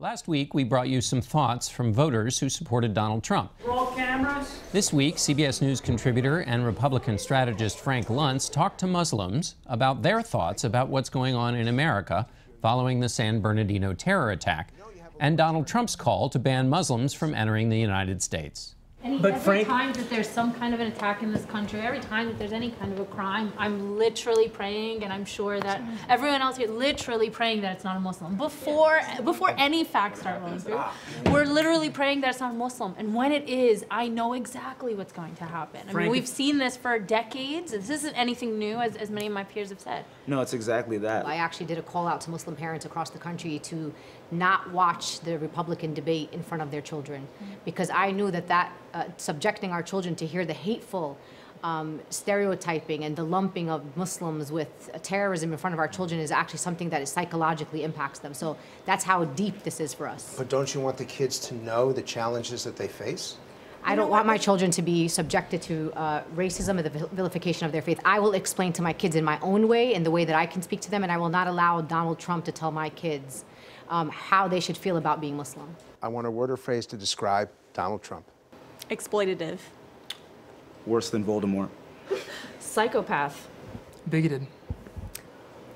Last week, we brought you some thoughts from voters who supported Donald Trump. Roll cameras. This week, CBS News contributor and Republican strategist Frank Luntz talked to Muslims about their thoughts about what's going on in America following the San Bernardino terror attack and Donald Trump's call to ban Muslims from entering the United States. But every time that there's some kind of an attack in this country, every time that there's any kind of a crime, I'm literally praying, and I'm sure that everyone else here literally praying that it's not a Muslim. Before any facts start rolling through, we're literally praying that it's not a Muslim. And when it is, I know exactly what's going to happen. I mean, we've seen this for decades. This isn't anything new, as many of my peers have said. No, it's exactly that. I actually did a call out to Muslim parents across the country to not watch the Republican debate in front of their children, because I knew that subjecting our children to hear the hateful stereotyping and the lumping of Muslims with terrorism in front of our children is actually something that is psychologically impacts them. So that's how deep this is for us. But don't you want the kids to know the challenges that they face? I don't want my children to be subjected to racism or the vilification of their faith. I will explain to my kids in my own way, in the way that I can speak to them, and I will not allow Donald Trump to tell my kids how they should feel about being Muslim. I want a word or phrase to describe Donald Trump. Exploitative. Worse than Voldemort. Psychopath. Bigoted.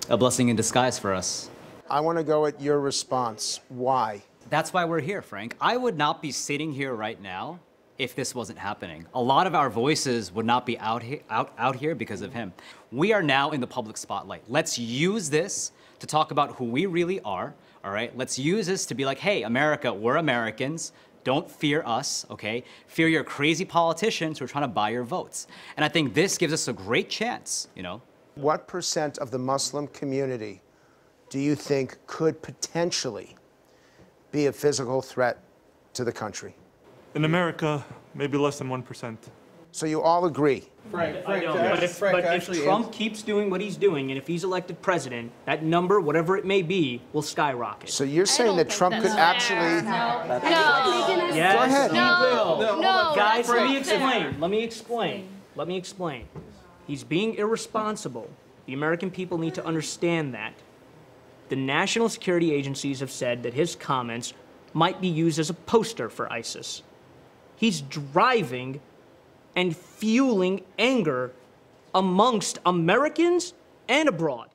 A blessing in disguise for us. I want to go at your response. Why? That's why we're here, Frank. I would not be sitting here right now if this wasn't happening. A lot of our voices would not be out here because of him. We are now in the public spotlight. Let's use this to talk about who we really are, all right? Let's use this to be like, hey, America, we're Americans. Don't fear us, okay? Fear your crazy politicians who are trying to buy your votes. And I think this gives us a great chance, you know? What percent of the Muslim community do you think could potentially be a physical threat to the country? In America, maybe less than 1%. So you all agree? Frank, but if Trump keeps doing what he's doing, and if he's elected president, that number, whatever it may be, will skyrocket. So you're saying that Trump could absolutely... No. Go ahead. No. Guys, let me explain. He's being irresponsible. The American people need to understand that. The national security agencies have said that his comments might be used as a poster for ISIS. He's driving and fueling anger amongst Americans and abroad.